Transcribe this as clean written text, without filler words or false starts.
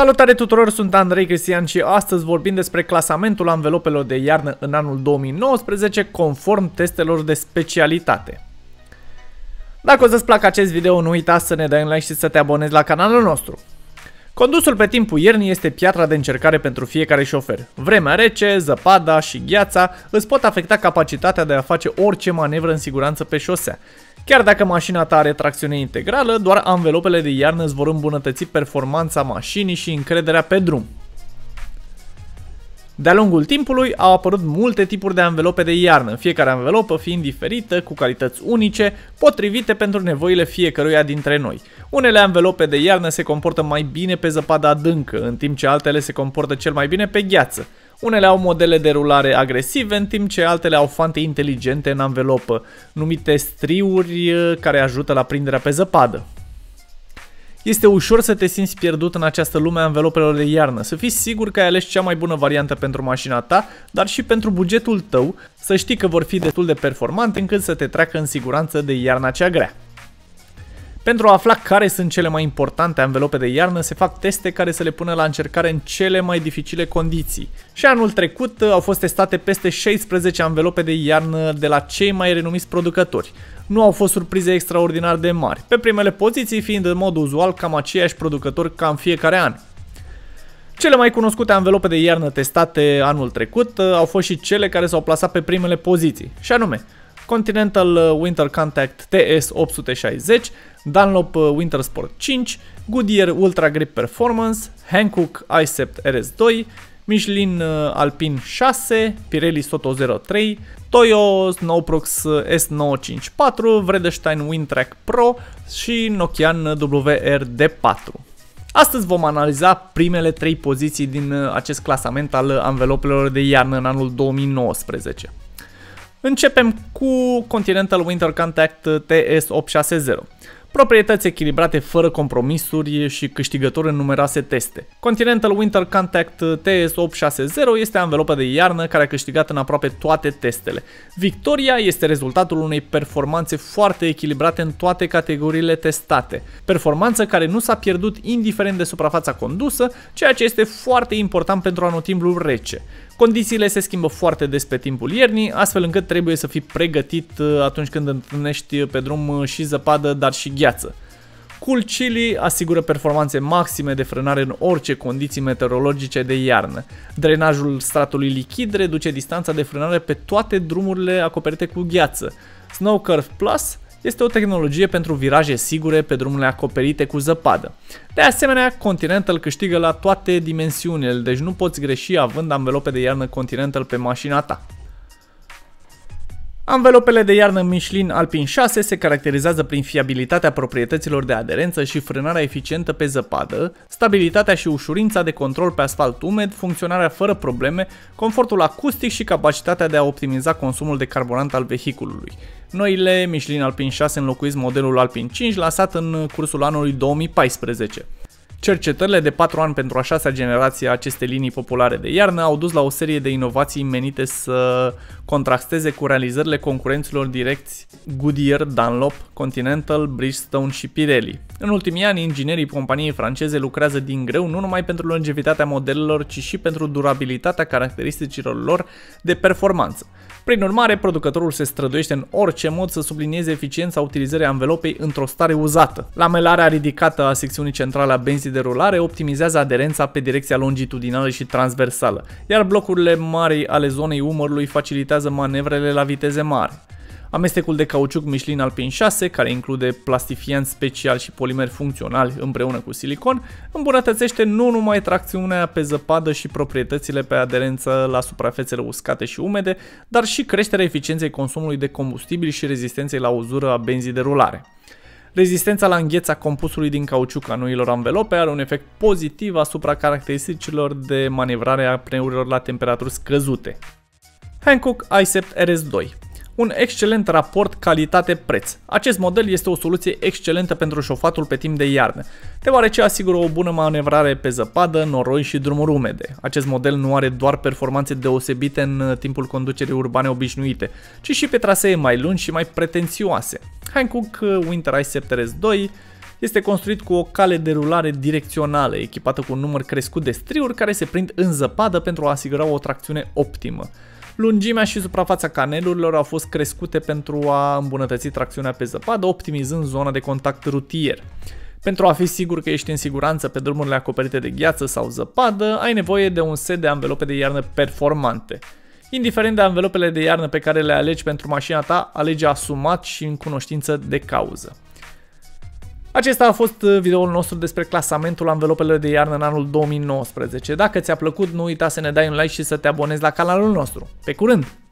Salutare tuturor, sunt Andrei Cristian și astăzi vorbim despre clasamentul anvelopelor de iarnă în anul 2019 conform testelor de specialitate. Dacă o să-ți placă acest video, nu uita să ne dai un like și să te abonezi la canalul nostru. Condusul pe timpul iernii este piatra de încercare pentru fiecare șofer. Vremea rece, zăpada și gheața îți pot afecta capacitatea de a face orice manevră în siguranță pe șosea. Chiar dacă mașina ta are tracțiune integrală, doar anvelopele de iarnă îți vor îmbunătăți performanța mașinii și încrederea pe drum. De-a lungul timpului au apărut multe tipuri de anvelope de iarnă, fiecare anvelopă fiind diferită, cu calități unice, potrivite pentru nevoile fiecăruia dintre noi. Unele anvelope de iarnă se comportă mai bine pe zăpadă adâncă, în timp ce altele se comportă cel mai bine pe gheață. Unele au modele de rulare agresive, în timp ce altele au fante inteligente în anvelopă, numite striuri, care ajută la prinderea pe zăpadă. Este ușor să te simți pierdut în această lume a anvelopelor de iarnă, să fii sigur că ai ales cea mai bună variantă pentru mașina ta, dar și pentru bugetul tău, să știi că vor fi destul de performante încât să te treacă în siguranță de iarna cea grea. Pentru a afla care sunt cele mai importante anvelope de iarnă, se fac teste care să le pună la încercare în cele mai dificile condiții. Și anul trecut au fost testate peste 16 anvelope de iarnă de la cei mai renumiți producători. Nu au fost surprize extraordinar de mari, pe primele poziții fiind în mod uzual cam aceiași producători ca în fiecare an. Cele mai cunoscute anvelope de iarnă testate anul trecut au fost și cele care s-au plasat pe primele poziții, și anume Continental Winter Contact TS860, Dunlop Wintersport 5, Goodyear Ultra Grip Performance, Hankook winter i*cept RS 2, Michelin Alpin 6, Pirelli Sottozero 3, Toyo Snowprox S954, Vredestein Wintrac Pro și Nokian WR D4. Astăzi vom analiza primele 3 poziții din acest clasament al anvelopelor de iarnă în anul 2019. Începem cu Continental Winter Contact TS860. Proprietăți echilibrate fără compromisuri și câștigător în numeroase teste. Continental Winter Contact TS860 este anvelopa de iarnă care a câștigat în aproape toate testele. Victoria este rezultatul unei performanțe foarte echilibrate în toate categoriile testate. Performanță care nu s-a pierdut indiferent de suprafața condusă, ceea ce este foarte important pentru anotimpul rece. Condițiile se schimbă foarte des pe timpul iernii, astfel încât trebuie să fii pregătit atunci când întâlnești pe drum și zăpadă, dar și gheață. Cool Chili asigură performanțe maxime de frânare în orice condiții meteorologice de iarnă. Drenajul stratului lichid reduce distanța de frânare pe toate drumurile acoperite cu gheață. Snow Curve Plus este o tehnologie pentru viraje sigure pe drumurile acoperite cu zăpadă. De asemenea, Continental câștigă la toate dimensiunile, deci nu poți greși având anvelope de iarnă Continental pe mașina ta. Anvelopele de iarnă Michelin Alpin 6 se caracterizează prin fiabilitatea proprietăților de aderență și frânarea eficientă pe zăpadă, stabilitatea și ușurința de control pe asfalt umed, funcționarea fără probleme, confortul acustic și capacitatea de a optimiza consumul de carburant al vehiculului. Noile Michelin Alpin 6 înlocuiesc modelul Alpin 5 lansat în cursul anului 2014. Cercetările de 4 ani pentru a 6-a generație a acestei linii populare de iarnă au dus la o serie de inovații menite să contrasteze cu realizările concurenților direcți Goodyear, Dunlop, Continental, Bridgestone și Pirelli. În ultimii ani, inginerii companiei franceze lucrează din greu nu numai pentru longevitatea modelelor, ci și pentru durabilitatea caracteristicilor lor de performanță. Prin urmare, producătorul se străduiește în orice mod să sublinieze eficiența utilizării anvelopei într-o stare uzată. Lamelarea ridicată a secțiunii centrale a benzii de rulare optimizează aderența pe direcția longitudinală și transversală, iar blocurile mari ale zonei umărului facilitează manevrele la viteze mari. Amestecul de cauciuc Michelin Alpin 6, care include plastifiant special și polimeri funcționali împreună cu silicon, îmbunătățește nu numai tracțiunea pe zăpadă și proprietățile pe aderență la suprafețele uscate și umede, dar și creșterea eficienței consumului de combustibil și rezistenței la uzură a benzii de rulare. Rezistența la îngheța compusului din cauciuc a noilor anvelope are un efect pozitiv asupra caracteristicilor de manevrare a pneurilor la temperaturi scăzute. Hankook i*cept RS 2. Un excelent raport calitate-preț. Acest model este o soluție excelentă pentru șofatul pe timp de iarnă, deoarece asigură o bună manevrare pe zăpadă, noroi și drumuri umede. Acest model nu are doar performanțe deosebite în timpul conducerii urbane obișnuite, ci și pe trasee mai lungi și mai pretențioase. Hankook Winter i*cept RS 2 Este construit cu o cale de rulare direcțională, echipată cu un număr crescut de striuri care se prind în zăpadă pentru a asigura o tracțiune optimă. Lungimea și suprafața canelurilor au fost crescute pentru a îmbunătăți tracțiunea pe zăpadă, optimizând zona de contact rutier. Pentru a fi sigur că ești în siguranță pe drumurile acoperite de gheață sau zăpadă, ai nevoie de un set de anvelope de iarnă performante. Indiferent de anvelopele de iarnă pe care le alegi pentru mașina ta, alege asumat și în cunoștință de cauză. Acesta a fost videoul nostru despre clasamentul anvelopelor de iarnă în anul 2019. Dacă ți-a plăcut, nu uita să ne dai un like și să te abonezi la canalul nostru. Pe curând!